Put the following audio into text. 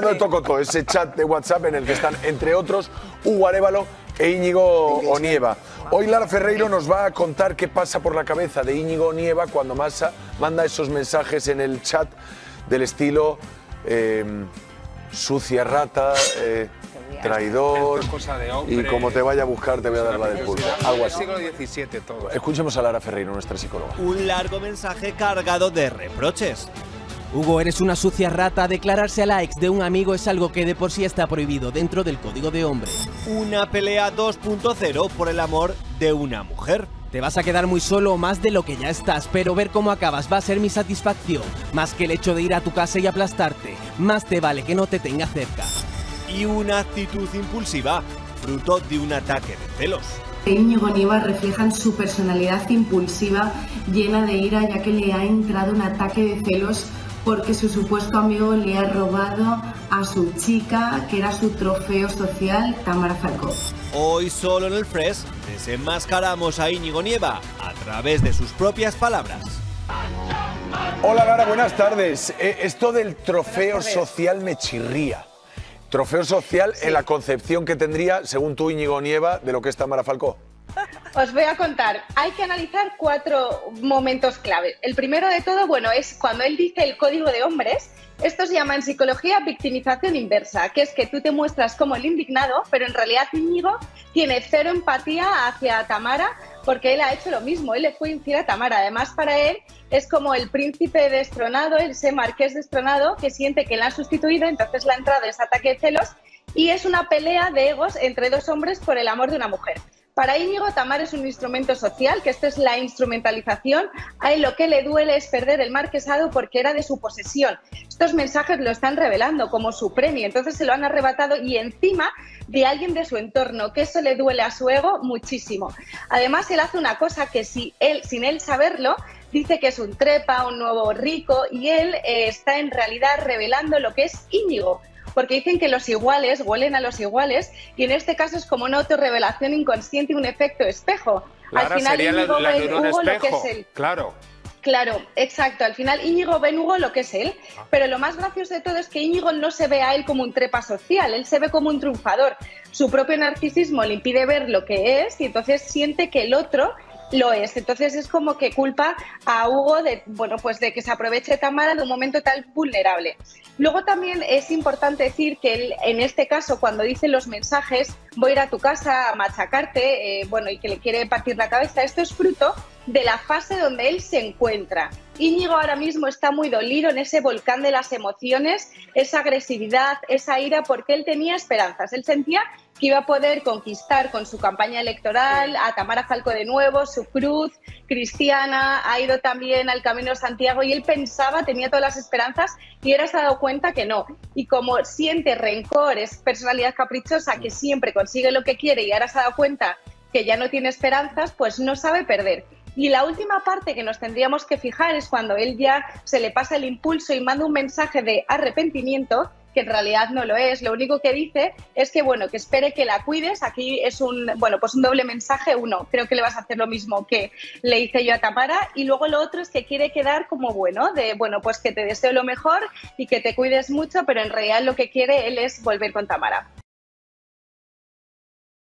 El Tocotó, ese chat de WhatsApp en el que están, entre otros, Hugo Arévalo e Íñigo Onieva. Hoy Lara Ferreiro nos va a contar qué pasa por la cabeza de Íñigo Onieva cuando manda esos mensajes en el chat del estilo sucia rata, traidor, y como te vaya a buscar te voy a dar la del pulpo. Algo así. Escuchemos a Lara Ferreiro, nuestra psicóloga. Un largo mensaje cargado de reproches. Hugo, eres una sucia rata. Declararse a la ex de un amigo es algo que de por sí está prohibido dentro del código de hombres. Una pelea 2.0 por el amor de una mujer. Te vas a quedar muy solo, más de lo que ya estás, pero ver cómo acabas va a ser mi satisfacción. Más que el hecho de ir a tu casa y aplastarte, más te vale que no te tenga cerca. Y una actitud impulsiva, fruto de un ataque de celos. Íñigo Onieva refleja su personalidad impulsiva, llena de ira, ya que le ha entrado un ataque de celos porque su supuesto amigo le ha robado a su chica, que era su trofeo social, Tamara Falcó. Hoy solo en el Fresh desenmascaramos a Íñigo Onieva a través de sus propias palabras. Hola Lara, buenas tardes. Esto del trofeo social me chirría. Trofeo social en la concepción que tendría, según tú, Íñigo Onieva, de lo que es Tamara Falcó. Os voy a contar, hay que analizar cuatro momentos clave. El primero de todo, bueno, es cuando él dice el código de hombres. Esto se llama en psicología victimización inversa, que es que tú te muestras como el indignado, pero en realidad Íñigo tiene cero empatía hacia Tamara, porque él ha hecho lo mismo, él le fue infiel a Tamara. Además, para él es como el príncipe destronado, ese marqués destronado, que siente que la han sustituido, entonces le ha entrado ese ataque de celos, y es una pelea de egos entre dos hombres por el amor de una mujer. Para Íñigo, Tamara es un instrumento social, que esto es la instrumentalización. A él lo que le duele es perder el marquesado porque era de su posesión. Estos mensajes lo están revelando como su premio, entonces se lo han arrebatado y encima de alguien de su entorno, que eso le duele a su ego muchísimo. Además, él hace una cosa que sin él saberlo, dice que es un trepa, un nuevo rico, y él está en realidad revelando lo que es Íñigo. Porque dicen que los iguales huelen a los iguales, y en este caso es como una autorrevelación inconsciente y un efecto espejo. Al final Íñigo ve en Hugo lo que es él. Claro, exacto. Al final Íñigo ve en Hugo lo que es él. Pero lo más gracioso de todo es que Íñigo no se ve a él como un trepa social, él se ve como un triunfador. Su propio narcisismo le impide ver lo que es y entonces siente que el otro lo es. Entonces es como que culpa a Hugo de, bueno, pues de que se aproveche Tamara de un momento tan vulnerable. Luego también es importante decir que él, en este caso, cuando dice los mensajes voy a ir a tu casa a machacarte, bueno, y que le quiere partir la cabeza, esto es fruto de la fase donde él se encuentra. Íñigo ahora mismo está muy dolido en ese volcán de las emociones, esa agresividad, esa ira, porque él tenía esperanzas, él sentía que iba a poder conquistar con su campaña electoral a Tamara Falcó de nuevo, su cruz cristiana, ha ido también al Camino de Santiago y él pensaba, tenía todas las esperanzas y ahora se ha dado cuenta que no. Y como siente rencor, es personalidad caprichosa que siempre consigue lo que quiere y ahora se ha dado cuenta que ya no tiene esperanzas, pues no sabe perder. Y la última parte que nos tendríamos que fijar es cuando él ya se le pasa el impulso y manda un mensaje de arrepentimiento, que en realidad no lo es. Lo único que dice es que, bueno, que espere que la cuides. Aquí es un doble mensaje. Uno, creo que le vas a hacer lo mismo que le hice yo a Tamara. Y luego lo otro es que quiere quedar como bueno, de, bueno, pues que te deseo lo mejor y que te cuides mucho, pero en realidad lo que quiere él es volver con Tamara.